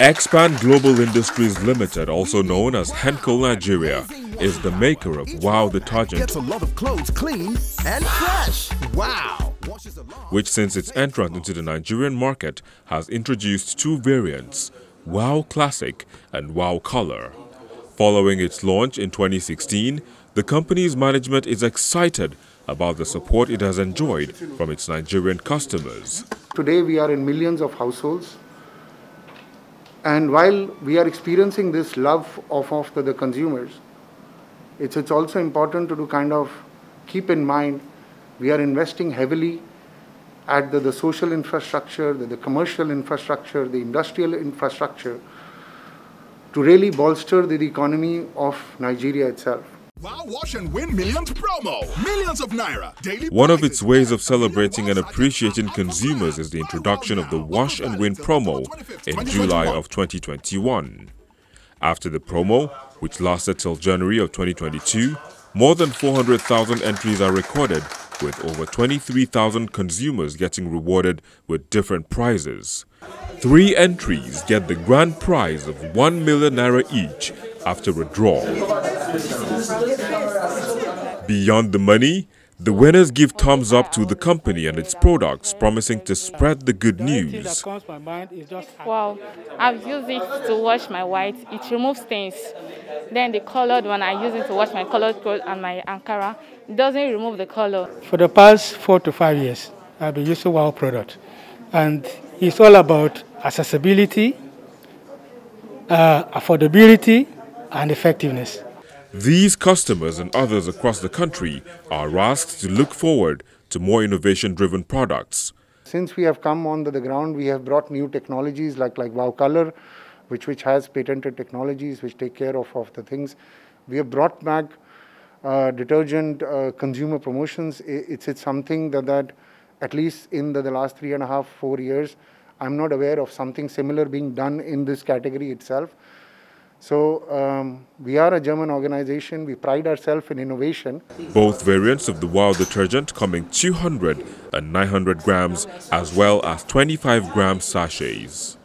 Expand Global Industries Limited, also known as Henkel Nigeria, is the maker of Wow detergent, gets a lot of clothes clean and fresh. Wow, which since its entrance into the Nigerian market has introduced two variants, Wow Classic and Wow Color. Following its launch in 2016, the company's management is excited about the support it has enjoyed from its Nigerian customers. Today we are in millions of households. And while we are experiencing this love of the consumers, it's also important to kind of keep in mind we are investing heavily at the social infrastructure, the commercial infrastructure, the industrial infrastructure to really bolster the economy of Nigeria itself. Wow Wash and Win Millions promo. Millions of Naira. Daily one of its ways of celebrating and appreciating consumers is the introduction of the Wash and Win promo in July of 2021. After the promo, which lasted till January of 2022, more than 400,000 entries are recorded, with over 23,000 consumers getting rewarded with different prizes. 3 entries get the grand prize of 1 million Naira each after a draw. Beyond the money, the winners give thumbs up to the company and its products, promising to spread the good news. Wow, I've used it to wash my white. It removes stains. Then the colored one, I use it to wash my colored clothes and my Ankara. It doesn't remove the color. For the past 4 to 5 years, I've been using Wow product. And it's all about accessibility, affordability, and effectiveness. These customers and others across the country are asked to look forward to more innovation-driven products. Since we have come onto the ground, we have brought new technologies like Wow Color, which has patented technologies which take care of the things. We have brought back detergent consumer promotions. It's something that at least in the last 3.5 to 4 years, I'm not aware of something similar being done in this category itself. So we are a German organization. We pride ourselves in innovation. Both variants of the Wow detergent coming 200 and 900 grams as well as 25 gram sachets.